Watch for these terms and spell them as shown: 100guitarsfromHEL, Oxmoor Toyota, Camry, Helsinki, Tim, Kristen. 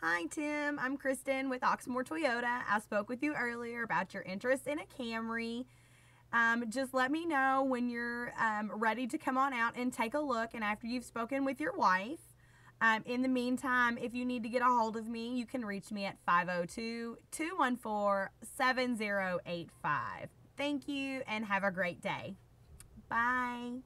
Hi Tim, I'm Kristen with Oxmoor Toyota. I spoke with you earlier about your interest in a Camry. Just let me know when you're ready to come on out and take a look, and after you've spoken with your wife. In the meantime, if you need to get a hold of me, you can reach me at 502-214-7085. Thank you and have a great day. Bye.